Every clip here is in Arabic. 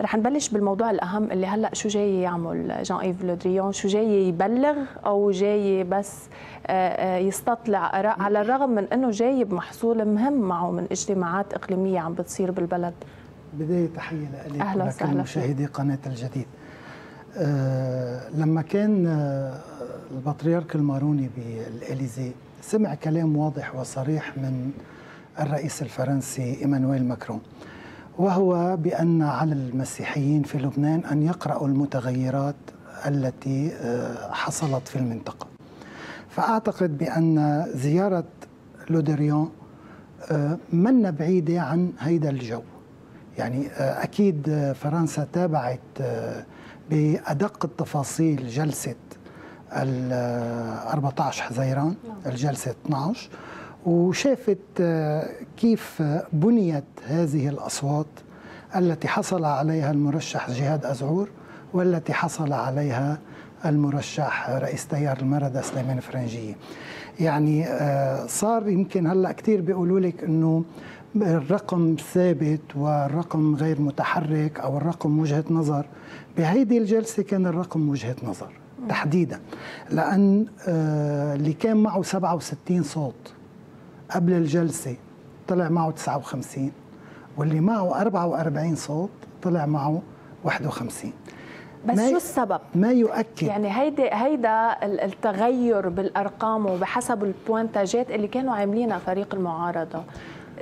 رح نبلش بالموضوع الأهم اللي هلأ شو جاي يعمل جان إيف لودريان، شو جاي يبلغ أو جاي بس يستطلع آراء، على الرغم من أنه جاي بمحصول مهم معه من اجتماعات إقليمية عم بتصير بالبلد. بداية تحية لأليك ولكل مشاهدي قناة الجديد. لما كان البطريرك الماروني بالإليزي سمع كلام واضح وصريح من الرئيس الفرنسي إيمانويل ماكرون، وهو بأن على المسيحيين في لبنان أن يقرأوا المتغيرات التي حصلت في المنطقة. فأعتقد بأن زيارة لودريان من بعيدة عن هيدا الجو، يعني أكيد فرنسا تابعت بأدق التفاصيل جلسة 14 حزيران، الجلسة 12، وشافت كيف بنيت هذه الأصوات التي حصل عليها المرشح جهاد أزعور والتي حصل عليها المرشح رئيس تيار المرأة سليمان فرنجية. يعني صار يمكن هلأ كتير بيقولوا لك أنه الرقم ثابت والرقم غير متحرك أو الرقم وجهة نظر، بهيدي الجلسة كان الرقم وجهة نظر تحديدا، لأن اللي كان معه 67 صوت قبل الجلسة طلع معه 59، واللي معه 44 صوت طلع معه 51. بس شو السبب؟ ما يؤكد، يعني هيدا التغير بالأرقام وبحسب البوينتاجات اللي كانوا عاملينها فريق المعارضة،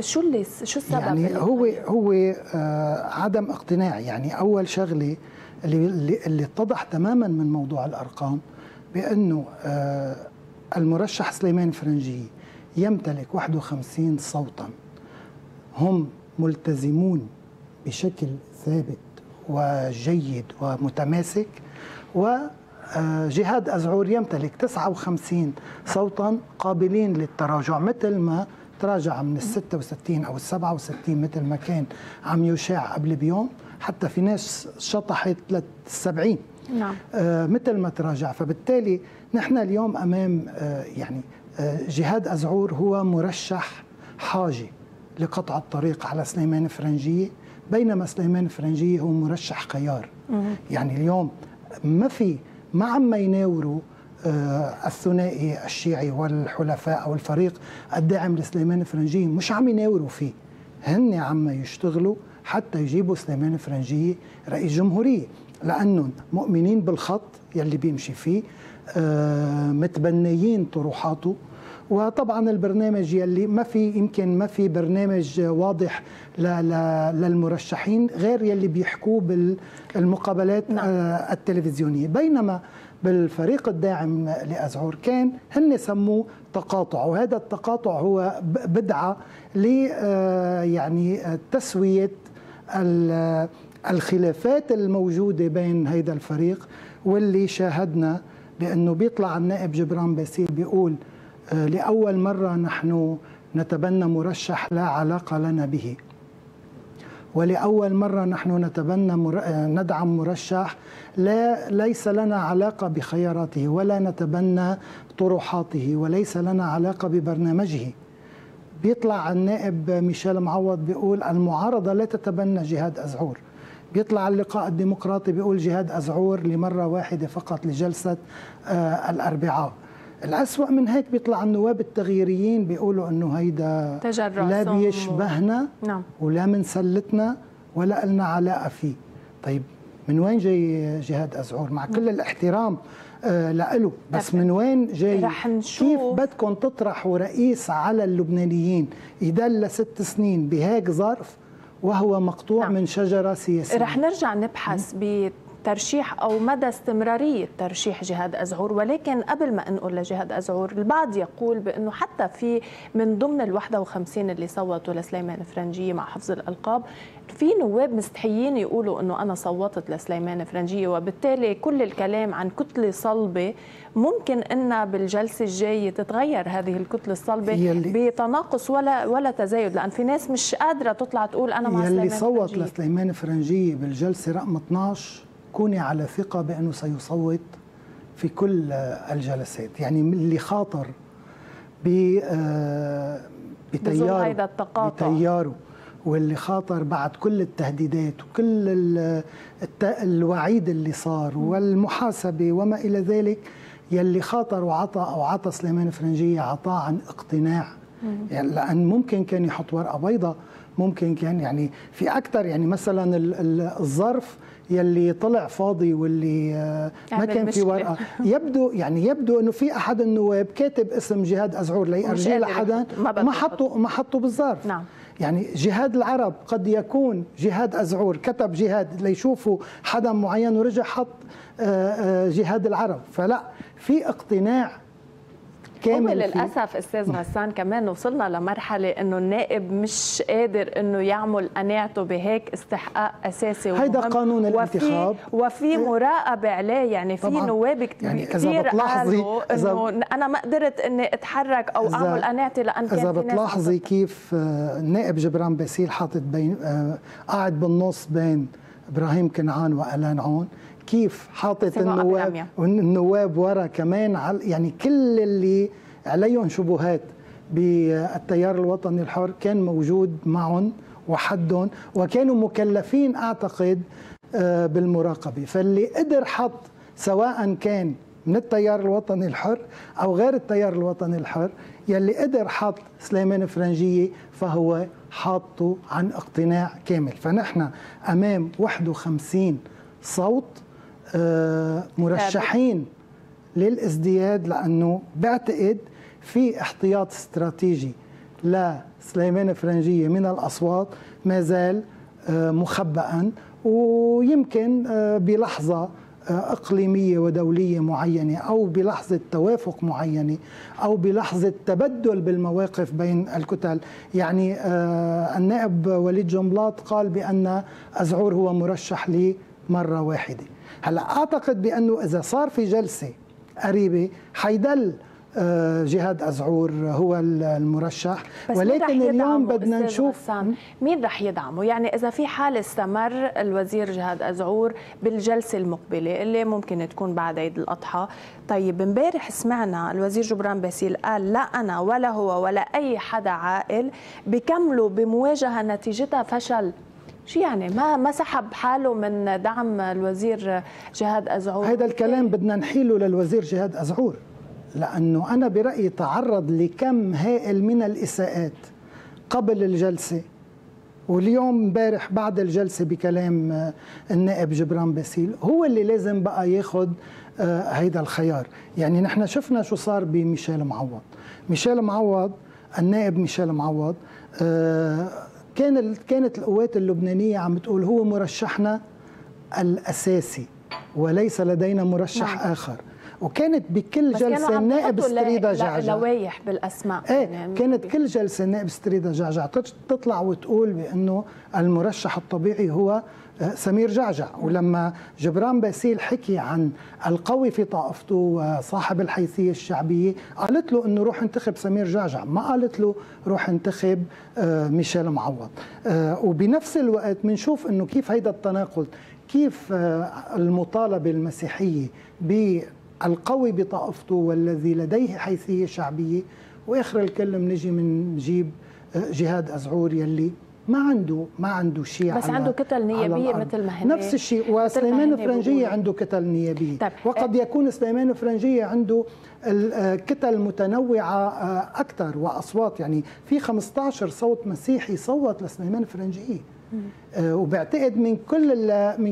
شو السبب؟ يعني هو عدم اقتناع. يعني أول شغلة اللي اتضح تماما من موضوع الأرقام بأنه المرشح سليمان فرنجي يمتلك 51 صوتا هم ملتزمون بشكل ثابت وجيد ومتماسك، وجهاد أزعور يمتلك 59 صوتا قابلين للتراجع، مثل ما تراجع من 66 أو 67 مثل ما كان عم يشاع قبل بيوم، حتى في ناس شطحت 70. نعم. مثل ما تراجع. فبالتالي نحن اليوم أمام يعني جهاد أزعور هو مرشح حاجة لقطع الطريق على سليمان فرنجية، بينما سليمان فرنجية هو مرشح خيار. يعني اليوم ما عم يناوروا الثنائي الشيعي والحلفاء أو الفريق الداعم لسليمان فرنجية، مش عم يناوروا فيه، هن عم يشتغلوا حتى يجيبوا سليمان فرنجية رئيس جمهورية، لأنهم مؤمنين بالخط يلي بيمشي فيه، متبنيين طروحاته. وطبعا البرنامج يلي يمكن ما في برنامج واضح للمرشحين غير يلي بيحكوه بالمقابلات التلفزيونية، بينما بالفريق الداعم لأزعور كان هن سموه تقاطع، وهذا التقاطع هو بدعة يعني تسوية الخلافات الموجودة بين هيدا الفريق، واللي شاهدنا بأنه بيطلع النائب جبران باسيل بيقول لأول مرة نحن نتبنى مرشح لا علاقة لنا به، ولأول مرة نحن ندعم مرشح ليس لنا علاقة بخياراته ولا نتبنى طروحاته وليس لنا علاقة ببرنامجه. بيطلع النائب ميشيل معوض بيقول المعارضة لا تتبنى جهاد أزعور. بيطلع اللقاء الديمقراطي بيقول جهاد أزعور لمرة واحدة فقط لجلسة الأربعاء. الأسوأ من هيك بيطلع النواب التغييريين بيقولوا أنه هيدا لا بيشبهنا ولا من سلتنا ولا لنا علاقة فيه. طيب من وين جاي جهاد أزعور؟ مع كل الاحترام لإله، بس من وين جاي؟ كيف بدكم تطرحوا رئيس على اللبنانيين يدل ل6 سنين بهيك ظرف وهو مقطوع من شجرة سياسية؟ رح نرجع نبحث ترشيح أو مدى استمرارية ترشيح جهاد أزعور، ولكن قبل ما نقول لجهاد أزعور، البعض يقول بأنه حتى في من ضمن ال51 اللي صوتوا لسليمان فرنجية مع حفظ الألقاب، في نواب مستحيين يقولوا أنه أنا صوتت لسليمان فرنجية، وبالتالي كل الكلام عن كتلة صلبة ممكن أن بالجلسة الجاية تتغير هذه الكتلة الصلبة بتناقص ولا تزايد، لأن في ناس مش قادرة تطلع تقول أنا مع سليمان فرنجية. اللي صوت لسليمان فرنجية بالجلسة رقم 12 كوني على ثقة بأنه سيصوت في كل الجلسات. يعني اللي خاطر بتياره واللي خاطر بعد كل التهديدات وكل الوعيد اللي صار والمحاسبة وما إلى ذلك، يلي خاطر وعطى سليمان فرنجية عطاه عن اقتناع. يعني لأن ممكن كان يحط ورقة بيضاء، ممكن كان يعني في أكثر، يعني مثلا الظرف يلي طلع فاضي واللي ما كان في ورقه، يبدو انه في احد النواب كاتب اسم جهاد ازعور ليرجع لحدا ما حطوا بالظرف. نعم. يعني جهاد العرب قد يكون جهاد ازعور، كتب جهاد ليشوفوا حدا معين ورجع حط جهاد العرب، فلا في اقتناع كامل. للاسف استاذ غسان كمان وصلنا لمرحله انه النائب مش قادر انه يعمل قناعته بهيك استحقاق اساسي ومهم، هيدا قانون الانتخاب وفي مراقبه عليه. يعني في نواب كثير قالوا انه انا ما قدرت اني اتحرك او اعمل قناعتي لان كان في ناس. اذا بتلاحظي كيف النائب جبران باسيل حاطط بين قاعد بالنص بين ابراهيم كنعان والان عون، كيف حاطط النواب ورا كمان يعني كل اللي عليهم شبهات بالتيار الوطني الحر كان موجود معهم وحدهم، وكانوا مكلفين أعتقد بالمراقبة. فاللي قدر حط سواء كان من التيار الوطني الحر أو غير التيار الوطني الحر، يلي قدر حط سليمان فرنجية فهو حاطه عن اقتناع كامل. فنحن أمام 51 صوت مرشحين للازدياد، لأنه بعتقد في احتياط استراتيجي لسليمان فرنجية من الأصوات ما زال مخبأ، ويمكن بلحظة إقليمية ودولية معينة أو بلحظة توافق معينة أو بلحظة تبدل بالمواقف بين الكتل. يعني النائب وليد جمبلاط قال بأن أزعور هو مرشح لي مرة واحدة. هلا أعتقد بأنه إذا صار في جلسة قريبة حيدل جهاد أزعور هو المرشح، ولكن اليوم بدنا نشوف مين رح يدعمه. يعني إذا في حال استمر الوزير جهاد أزعور بالجلسة المقبلة اللي ممكن تكون بعد عيد الأضحى. طيب امبارح سمعنا الوزير جبران باسيل قال لا أنا ولا هو ولا أي حدا عاقل بكملوا بمواجهة نتيجتها فشل. شو يعني ما سحب حاله من دعم الوزير جهاد أزعور؟ هذا الكلام بدنا نحيله للوزير جهاد أزعور، لأنه أنا برأيي تعرض لكم هائل من الإساءات قبل الجلسة، واليوم بارح بعد الجلسة بكلام النائب جبران باسيل. هو اللي لازم بقى ياخد هيدا الخيار. يعني نحن شفنا شو صار بميشيل معوض. النائب ميشيل معوض كانت القوات اللبنانية عم تقول هو مرشحنا الأساسي وليس لدينا مرشح آخر، وكانت بكل جلسة النائب ستريدا جعجع لوايح بالأسماء. يعني كانت كل جلسة النائب ستريدا جعجع تطلع وتقول بأنه المرشح الطبيعي هو سمير جعجع. ولما جبران باسيل حكي عن القوي في طائفته وصاحب الحيثية الشعبية، قالت له أنه روح انتخب سمير جعجع، ما قالت له روح انتخب ميشيل معوض. وبنفس الوقت منشوف أنه كيف هيدا التناقض، كيف المطالبة المسيحية بالقوي بطائفته والذي لديه حيثية شعبية، وآخر الكلام نجي من جيب جهاد أزعور يلي ما عنده شيء، بس عنده كتل نيابيه مثل ما هن. نفس الشيء وسليمان فرنجية عنده كتل نيابيه. طيب. وقد يكون سليمان فرنجية عنده الكتل متنوعه اكثر واصوات. يعني في 15 صوت مسيحي صوت لسليمان فرنجية، وبعتقد من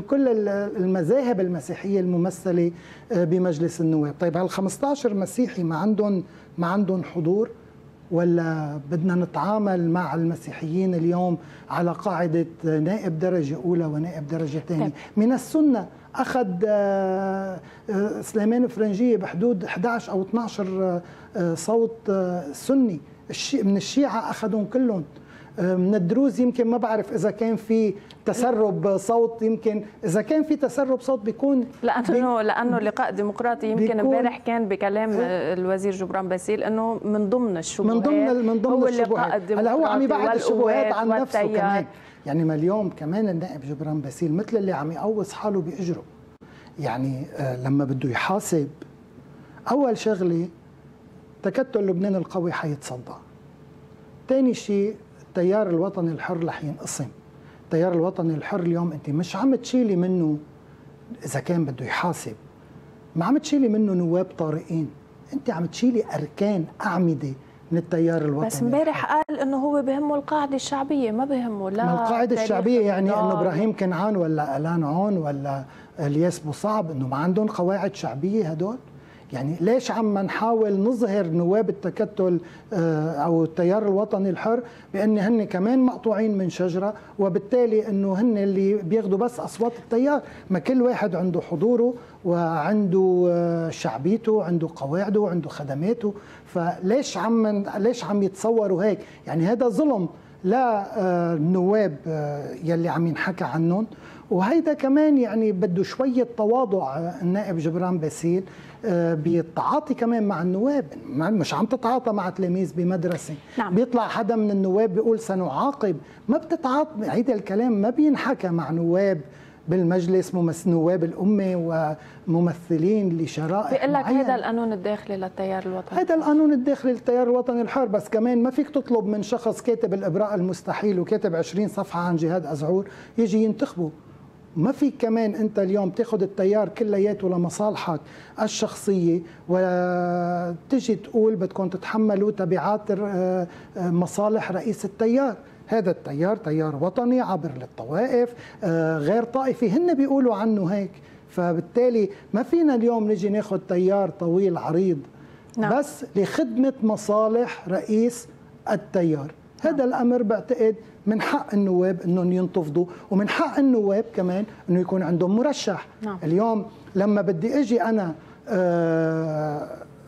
كل المذاهب المسيحيه الممثله بمجلس النواب. طيب هال 15 مسيحي ما عندهم حضور، ولا بدنا نتعامل مع المسيحيين اليوم على قاعدة نائب درجة أولى ونائب درجة ثانية؟ من السنة أخذ سليمان فرنجية بحدود 11 أو 12 صوت سني، من الشيعة أخذهم كلهم، من الدروز يمكن ما بعرف إذا كان في تسرب صوت، يمكن إذا كان في تسرب صوت بيكون لأنه لقاء ديمقراطي. يمكن امبارح كان بكلام الوزير جبران باسيل أنه من ضمن الشبهات. هلا هو عم يبعد الشبهات عن نفسه كمان. يعني ما اليوم كمان النائب جبران باسيل مثل اللي عم يقوص حاله بأجره. يعني لما بده يحاسب أول شغلة تكتل لبنان القوي حيتصدع، ثاني شيء التيار الوطني الحر رح ينقسم. التيار الوطني الحر اليوم انت مش عم تشيلي منه، اذا كان بده يحاسب ما عم تشيلي منه نواب طارئين، انت عم تشيلي اركان اعمده من التيار الوطني. بس امبارح قال انه هو بهمه القاعده الشعبيه، ما بهمه لا ما القاعده الشعبيه، يعني انه ابراهيم كنعان ولا الان عون ولا الياس بو صعب انه ما عندهم قواعد شعبيه هدول؟ يعني ليش عم نحاول نظهر نواب التكتل او التيار الوطني الحر بان هن كمان مقطوعين من شجره، وبالتالي انه هن اللي بياخذوا بس اصوات التيار؟ ما كل واحد عنده حضوره وعنده شعبيته، عنده قواعده وعنده خدماته، فليش ليش عم يتصوروا هيك؟ يعني هذا ظلم لا النواب يلي عم ينحكى عنهم، وهيدا كمان يعني بده شويه تواضع. النائب جبران باسيل بيتعاطي كمان مع النواب، مش عم تتعاطى مع تلاميذ بمدرسه. نعم. بيطلع حدا من النواب بيقول سنعاقب، ما بتتعاطى. هيدا الكلام ما بينحكى مع نواب بالمجلس، نواب الأمة وممثلين لشرائح معينة. بيقول لك هذا القانون الداخلي للتيار الوطني، هذا القانون الداخلي للتيار الوطني الحر. بس كمان ما فيك تطلب من شخص كاتب الإبراء المستحيل وكاتب 20 صفحة عن جهاد أزعور يجي ينتخبه. ما فيك كمان انت اليوم تاخذ التيار كلياته لمصالحك الشخصيه وتجي تقول بدكم تتحملوا تبعات مصالح رئيس التيار. هذا التيار تيار وطني عبر للطوائف، غير طائفي، هن بيقولوا عنه هيك. فبالتالي ما فينا اليوم نجي ناخذ تيار طويل عريض. نعم. بس لخدمه مصالح رئيس التيار. هذا الأمر بعتقد من حق النواب أنهم ينتفضوا، ومن حق النواب كمان أنه يكون عندهم مرشح. نعم. اليوم لما بدي أجي أنا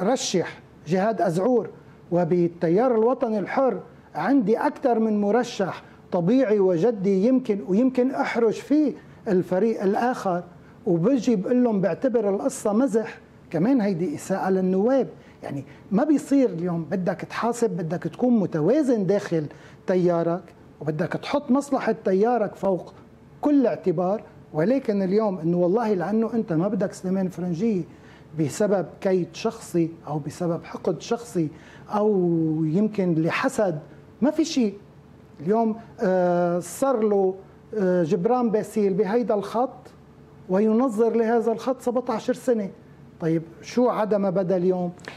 رشح جهاد أزعور وبالتيار الوطني الحر عندي أكثر من مرشح طبيعي وجدي، يمكن أحرج فيه الفريق الآخر، وبجي بقول لهم بعتبر القصة مزح، كمان هيدي إساءة للنواب. يعني ما بيصير اليوم بدك تحاسب، بدك تكون متوازن داخل تيارك وبدك تحط مصلحة تيارك فوق كل اعتبار. ولكن اليوم انه والله لانه انت ما بدك سليمان فرنجيه بسبب كيد شخصي او بسبب حقد شخصي او يمكن لحسد، ما في شيء. اليوم صار له جبران باسيل بهيدا الخط وينظر لهذا الخط 17 سنة. طيب شو عدم بدا اليوم؟